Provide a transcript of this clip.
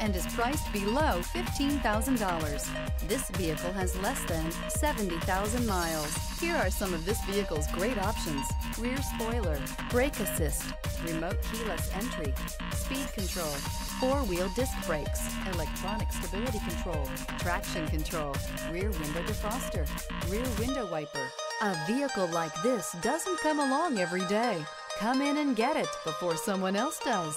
and is priced below $15,000. This vehicle has less than 70,000 miles. Here are some of this vehicle's great options: rear spoiler, brake assist, remote keyless entry, speed control, four-wheel disc brakes, electronic stability control, traction control, rear window defroster, rear window wiper. A vehicle like this doesn't come along every day. Come in and get it before someone else does.